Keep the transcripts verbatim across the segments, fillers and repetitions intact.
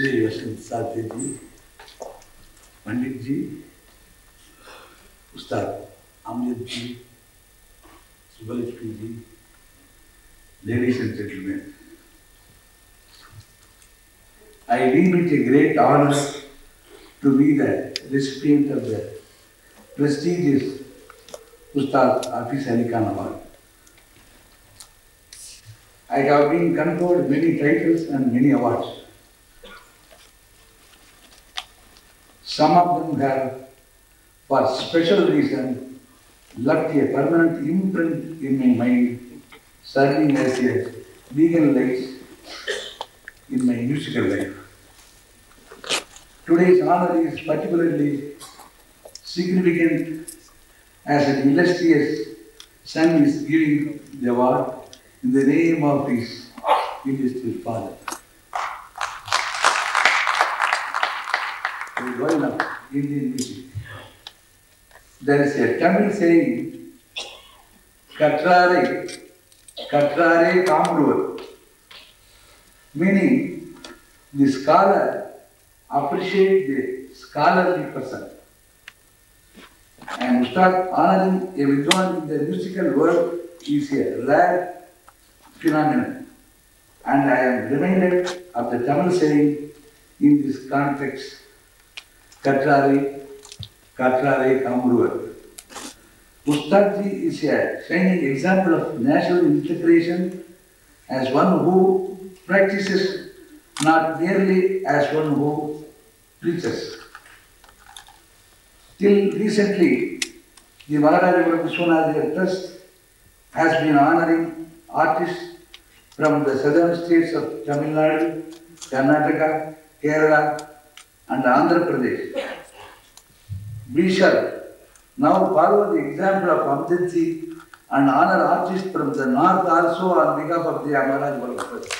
Ustad Yashant Satya Ji, Pandit Ji, Ustad Amjad Ji, Shubalishpi Ji, ladies and gentlemen, I deem it a great honor to be the recipient of the prestigious Ustad Haafiz Ali Khan Award. I have been conferred many titles and many awards. Some of them have, for special reason, left a permanent imprint in my mind, serving as a beacon light in my musical life. Today's honor is particularly significant as an illustrious son is giving the award in the name of his illustrious father. We well know Indian music. There is a Tamil saying, Katrare, Katrare Kamruvar, meaning the scholar appreciates the scholarly person. And start honoring a everyone in the musical world is a rare phenomenon. And I am reminded of the Tamil saying in this context, Katrari, Katrari Kamruvar. Ustad Ji is a shining example of national integration as one who practices, not merely as one who preaches. Till recently, the Maharajapuram Viswanatha Iyer Trust has been honoring artists from the southern states of Tamil Nadu, Karnataka, Kerala, and Andhra Pradesh. We shall now follow the example of Pandit Ji and honor artists from the north also on behalf of the Maharajapuram Trust.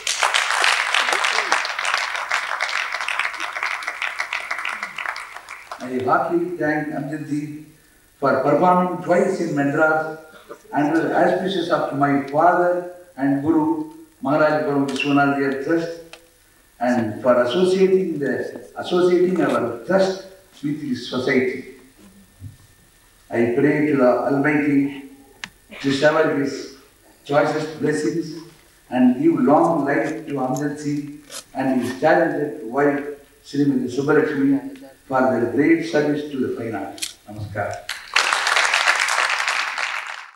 I heartily thank Amjad Ji for performing twice in Madras under the auspices of my father and Guru, Maharajapuram Viswanatha Iyer Trust, and for associating the associating our trust with his society. I pray to the Almighty to shower his choicest blessings and give long life to Amjad Ji and his talented wife, Srimati Subratmee, for their great service to the fine arts. Namaskar.